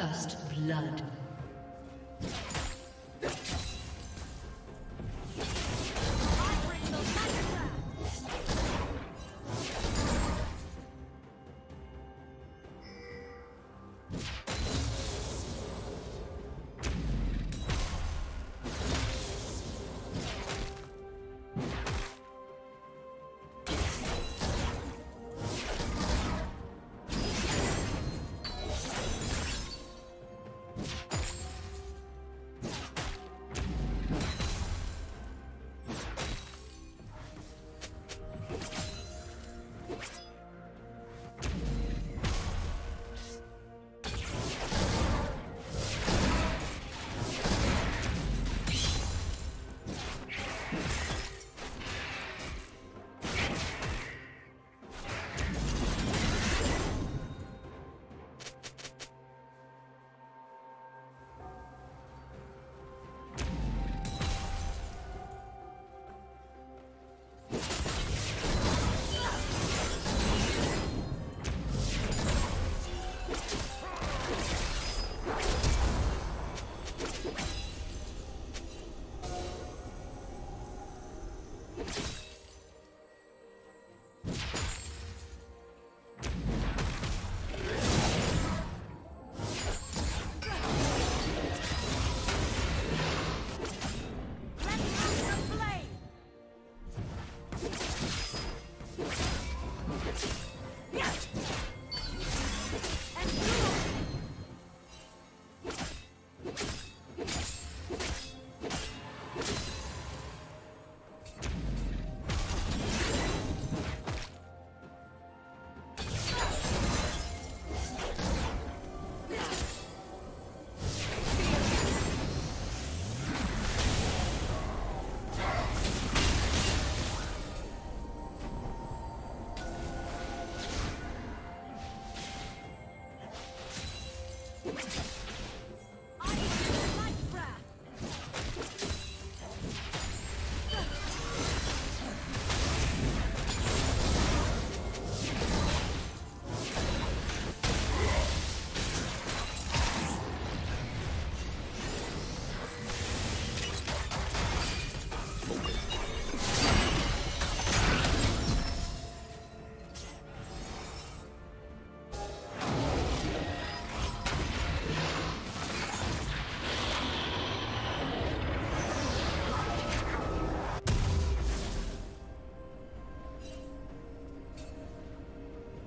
First blood.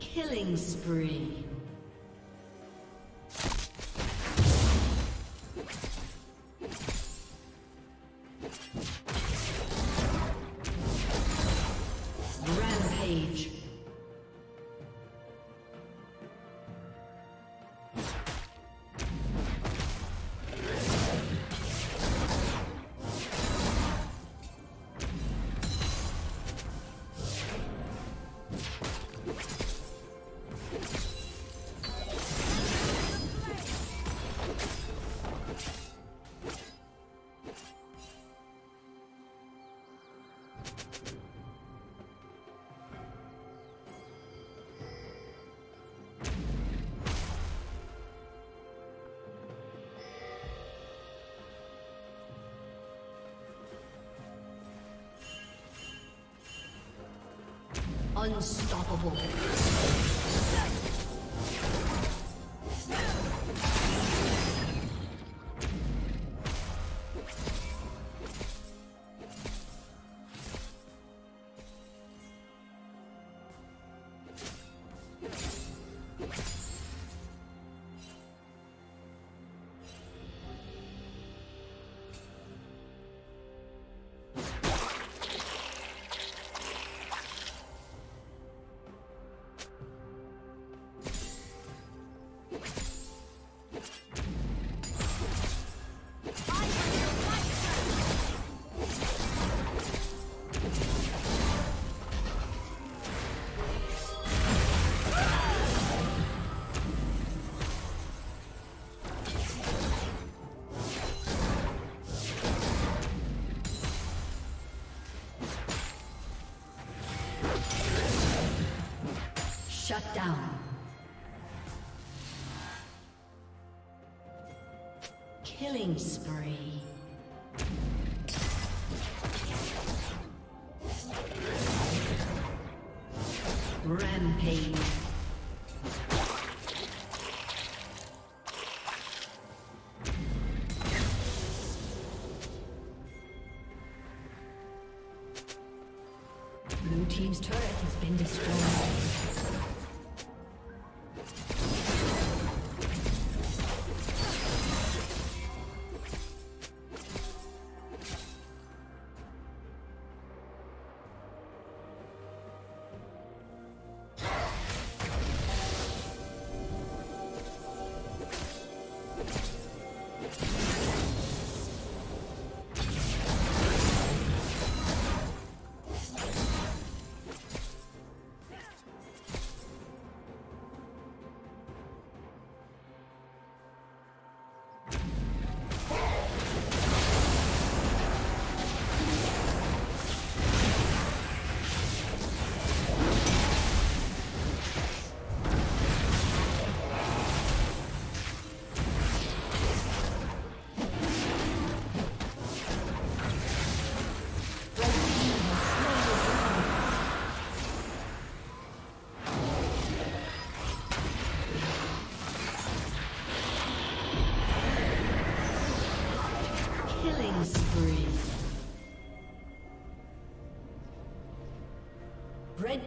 Killing spree. Rampage. Unstoppable. Shut down. Killing spree. Rampage. Blue team's turret has been destroyed. Red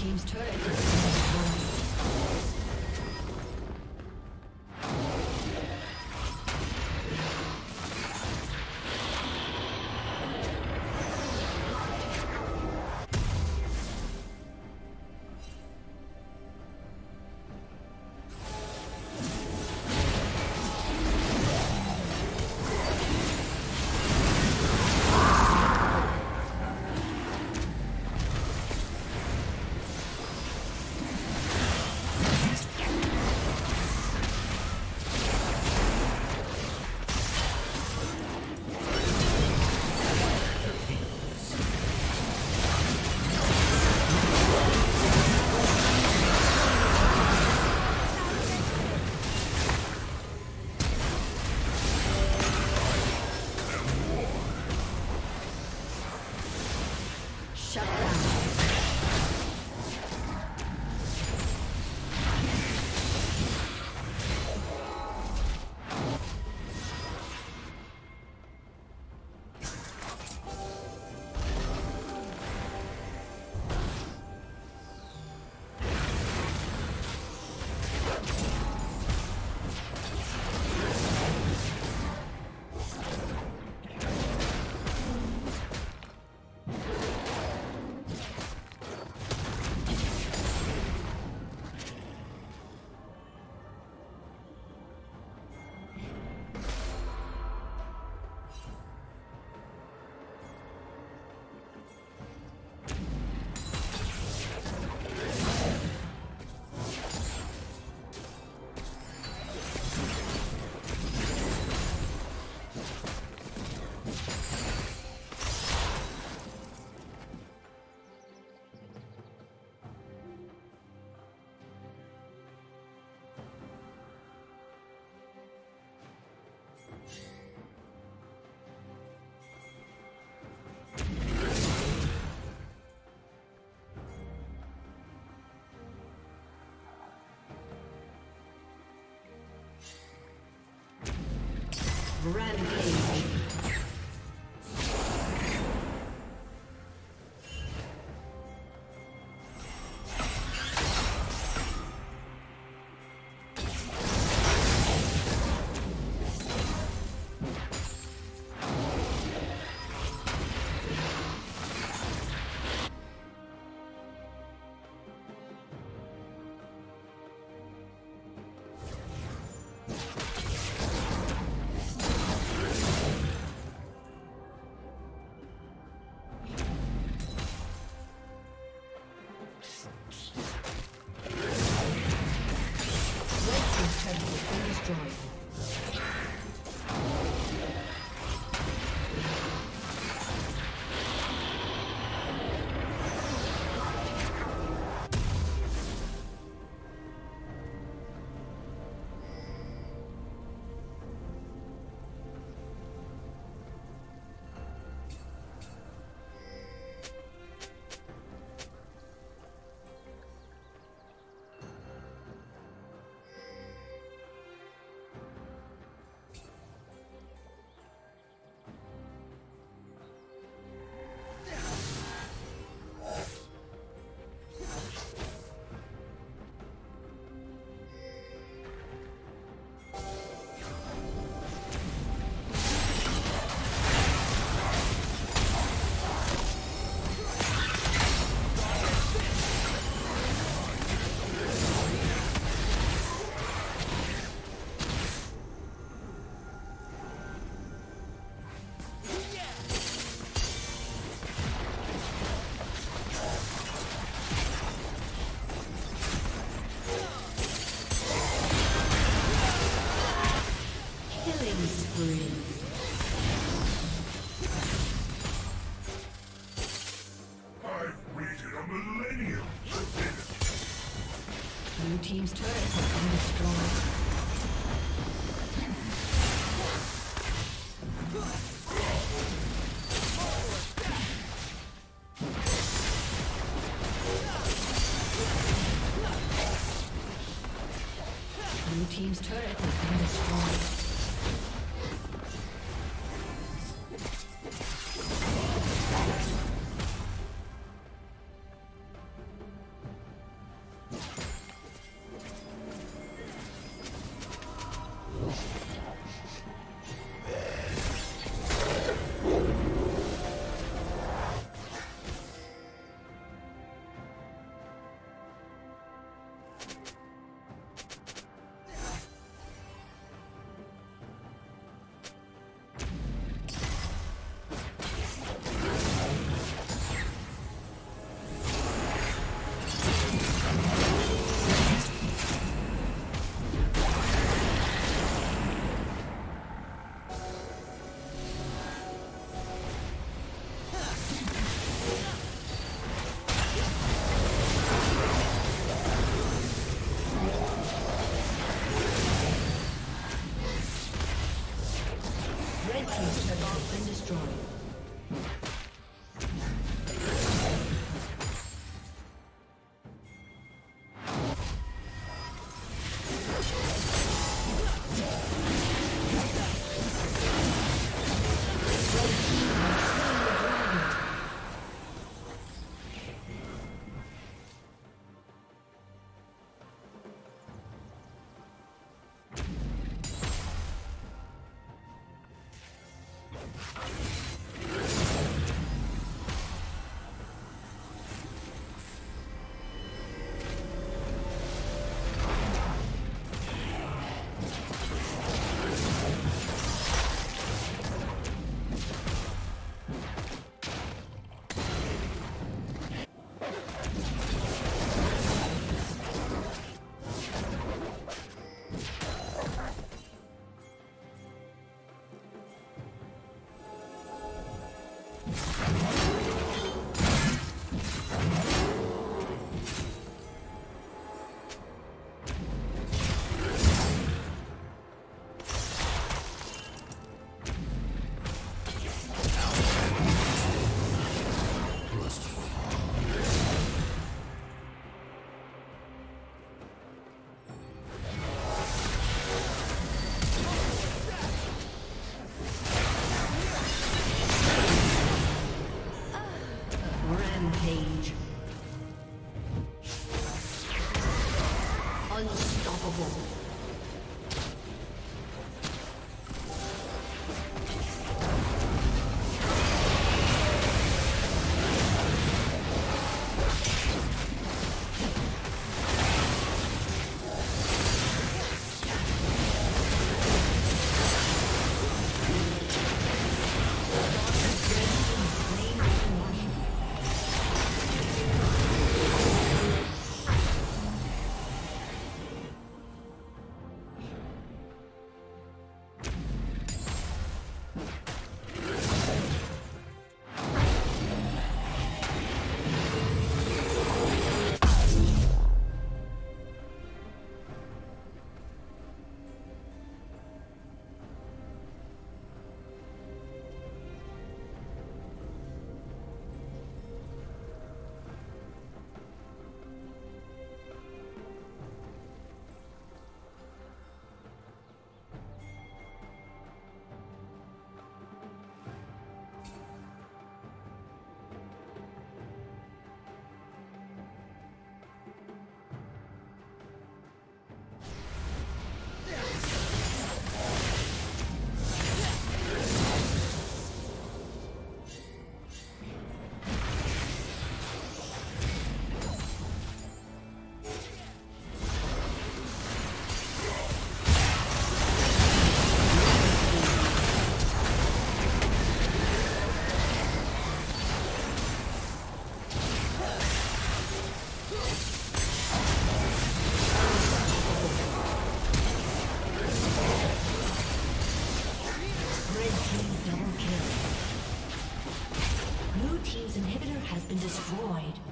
team's turret has been rampage. Team's turret has been destroyed. Rampage. Unstoppable. Inhibitor has been destroyed.